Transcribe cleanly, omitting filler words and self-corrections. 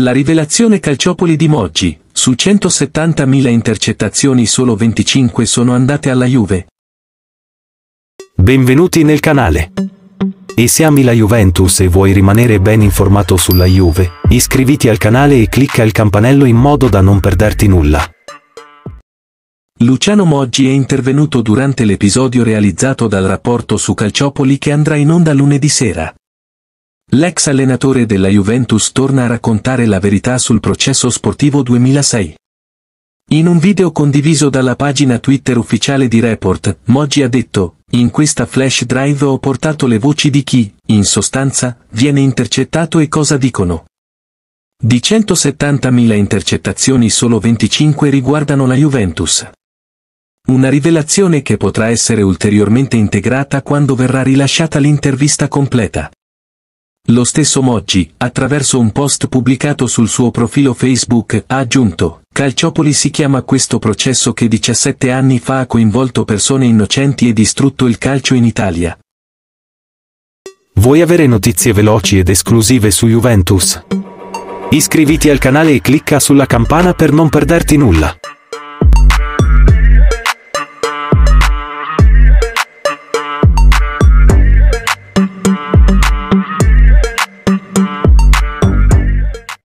La rivelazione Calciopoli di Moggi, su 170.000 intercettazioni solo 25 sono andate alla Juve. Benvenuti nel canale. E se ami la Juventus e vuoi rimanere ben informato sulla Juve, iscriviti al canale e clicca il campanello in modo da non perderti nulla. Luciano Moggi è intervenuto durante l'episodio realizzato dal rapporto su Calciopoli che andrà in onda lunedì sera. L'ex allenatore della Juventus torna a raccontare la verità sul processo sportivo 2006. In un video condiviso dalla pagina Twitter ufficiale di Report, Moggi ha detto: "In questa flash drive ho portato le voci di chi, in sostanza, viene intercettato e cosa dicono. Di 170.000 intercettazioni solo 25 riguardano la Juventus. Una rivelazione che potrà essere ulteriormente integrata quando verrà rilasciata l'intervista completa." Lo stesso Moggi, attraverso un post pubblicato sul suo profilo Facebook, ha aggiunto: "Calciopoli si chiama questo processo che 17 anni fa ha coinvolto persone innocenti e distrutto il calcio in Italia." Vuoi avere notizie veloci ed esclusive su Juventus? Iscriviti al canale e clicca sulla campana per non perderti nulla.